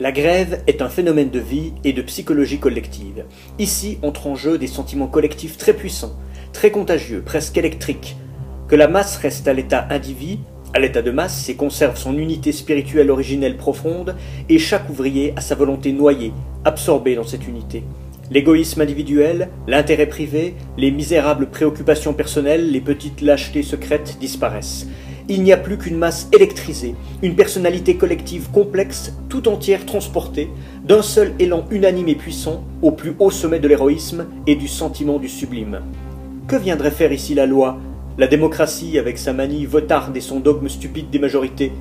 La grève est un phénomène de vie et de psychologie collective. Ici entrent en jeu des sentiments collectifs très puissants, très contagieux, presque électriques. Que la masse reste à l'état indivis, à l'état de masse, et conserve son unité spirituelle originelle profonde, et chaque ouvrier a sa volonté noyée, absorbée dans cette unité. L'égoïsme individuel, l'intérêt privé, les misérables préoccupations personnelles, les petites lâchetés secrètes disparaissent. Il n'y a plus qu'une masse électrisée, une personnalité collective complexe, tout entière transportée, d'un seul élan unanime et puissant, au plus haut sommet de l'héroïsme et du sentiment du sublime. Que viendrait faire ici la loi, la démocratie avec sa manie votarde et son dogme stupide des majorités?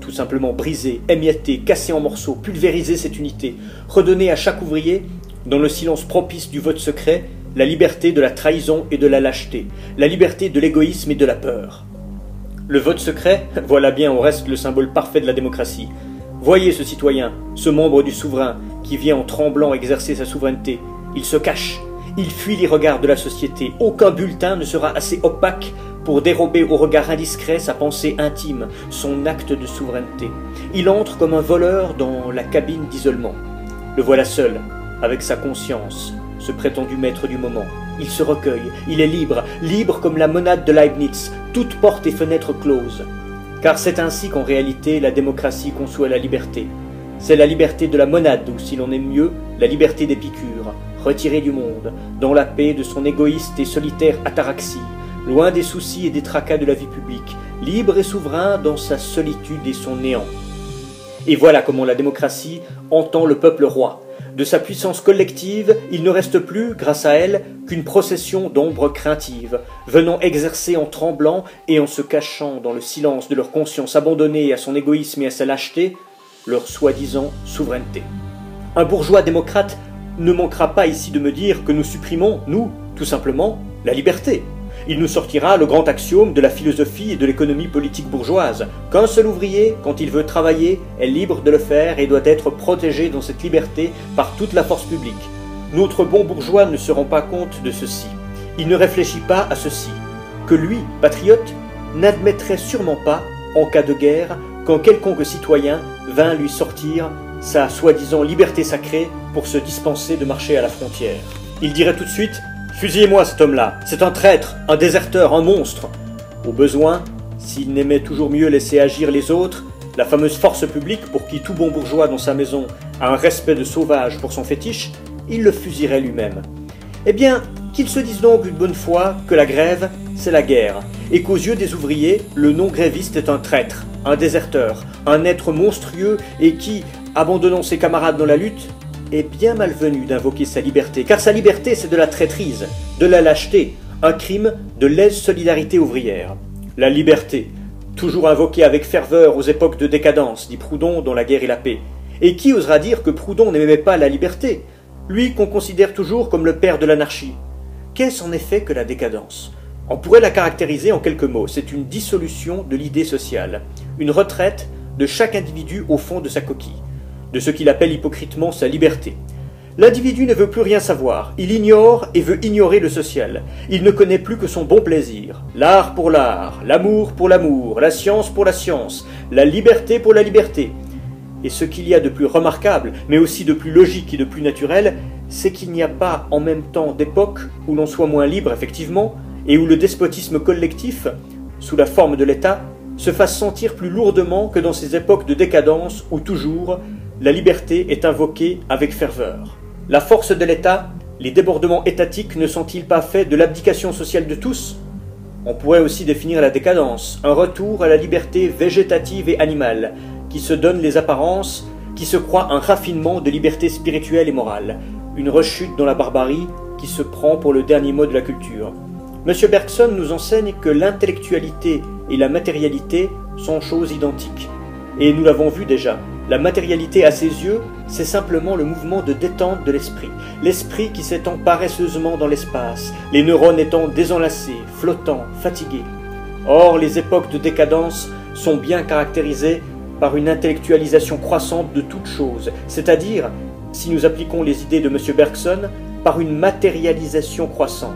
Tout simplement briser, émietter, casser en morceaux, pulvériser cette unité, redonner à chaque ouvrier, dans le silence propice du vote secret, la liberté de la trahison et de la lâcheté, la liberté de l'égoïsme et de la peur. Le vote secret, voilà bien au reste le symbole parfait de la démocratie. Voyez ce citoyen, ce membre du souverain, qui vient en tremblant exercer sa souveraineté. Il se cache, il fuit les regards de la société. Aucun bulletin ne sera assez opaque pour dérober au regard indiscret sa pensée intime, son acte de souveraineté. Il entre comme un voleur dans la cabine d'isolement. Le voilà seul, avec sa conscience, ce prétendu maître du moment. Il se recueille, il est libre, libre comme la monade de Leibniz, toutes portes et fenêtres closes. Car c'est ainsi qu'en réalité la démocratie conçoit la liberté. C'est la liberté de la monade, ou si l'on aime mieux, la liberté d'Épicure, retirée du monde, dans la paix de son égoïste et solitaire ataraxie, loin des soucis et des tracas de la vie publique, libre et souverain dans sa solitude et son néant. Et voilà comment la démocratie entend le peuple roi. De sa puissance collective, il ne reste plus, grâce à elle, qu'une procession d'ombres craintives, venant exercer en tremblant et en se cachant dans le silence de leur conscience abandonnée à son égoïsme et à sa lâcheté, leur soi-disant souveraineté. Un bourgeois démocrate ne manquera pas ici de me dire que nous supprimons, nous, tout simplement, la liberté. Il nous sortira le grand axiome de la philosophie et de l'économie politique bourgeoise, qu'un seul ouvrier, quand il veut travailler, est libre de le faire et doit être protégé dans cette liberté par toute la force publique. Notre bon bourgeois ne se rend pas compte de ceci. Il ne réfléchit pas à ceci, que lui, patriote, n'admettrait sûrement pas, en cas de guerre, qu'un quelconque citoyen vint lui sortir sa soi-disant liberté sacrée pour se dispenser de marcher à la frontière. Il dirait tout de suite: fusillez-moi cet homme-là, c'est un traître, un déserteur, un monstre. Au besoin, s'il n'aimait toujours mieux laisser agir les autres, la fameuse force publique pour qui tout bon bourgeois dans sa maison a un respect de sauvage pour son fétiche, il le fusillerait lui-même. Eh bien, qu'il se dise donc une bonne fois que la grève, c'est la guerre, et qu'aux yeux des ouvriers, le non-gréviste est un traître, un déserteur, un être monstrueux et qui, abandonnant ses camarades dans la lutte, est bien malvenu d'invoquer sa liberté, car sa liberté c'est de la traîtrise, de la lâcheté, un crime de lèse-solidarité ouvrière. La liberté, toujours invoquée avec ferveur aux époques de décadence, dit Proudhon dans La guerre et la paix. Et qui osera dire que Proudhon n'aimait pas la liberté, lui qu'on considère toujours comme le père de l'anarchie? Qu'est-ce en effet que la décadence? On pourrait la caractériser en quelques mots, c'est une dissolution de l'idée sociale, une retraite de chaque individu au fond de sa coquille, de ce qu'il appelle hypocritement sa liberté. L'individu ne veut plus rien savoir, il ignore et veut ignorer le social, il ne connaît plus que son bon plaisir. L'art pour l'art, l'amour pour l'amour, la science pour la science, la liberté pour la liberté. Et ce qu'il y a de plus remarquable, mais aussi de plus logique et de plus naturel, c'est qu'il n'y a pas en même temps d'époque où l'on soit moins libre effectivement, et où le despotisme collectif, sous la forme de l'État, se fasse sentir plus lourdement que dans ces époques de décadence où toujours la liberté est invoquée avec ferveur. La force de l'État, les débordements étatiques ne sont-ils pas faits de l'abdication sociale de tous? On pourrait aussi définir la décadence, un retour à la liberté végétative et animale, qui se donne les apparences, qui se croit un raffinement de liberté spirituelle et morale, une rechute dans la barbarie qui se prend pour le dernier mot de la culture. M. Bergson nous enseigne que l'intellectualité et la matérialité sont choses identiques. Et nous l'avons vu déjà. La matérialité à ses yeux, c'est simplement le mouvement de détente de l'esprit. L'esprit qui s'étend paresseusement dans l'espace, les neurones étant désenlacés, flottants, fatigués. Or, les époques de décadence sont bien caractérisées par une intellectualisation croissante de toutes choses, c'est-à-dire, si nous appliquons les idées de M. Bergson, par une matérialisation croissante.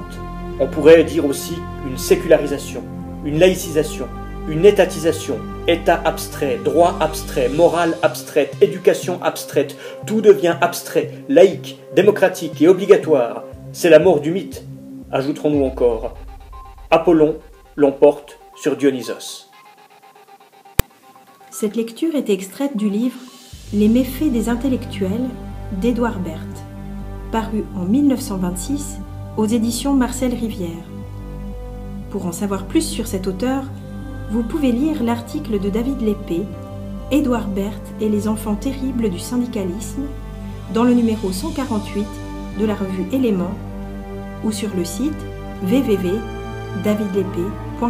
On pourrait dire aussi une sécularisation, une laïcisation, une étatisation, état abstrait, droit abstrait, morale abstraite, éducation abstraite, tout devient abstrait, laïque, démocratique et obligatoire. C'est la mort du mythe, ajouterons-nous encore. Apollon l'emporte sur Dionysos. Cette lecture était extraite du livre « Les méfaits des intellectuels » d'Edouard Berth, paru en 1926 aux éditions Marcel Rivière. Pour en savoir plus sur cet auteur, vous pouvez lire l'article de David L'Epée, Edouard Berth et les enfants terribles du syndicalisme, dans le numéro 148 de la revue Éléments, ou sur le site www.davidlepée.com.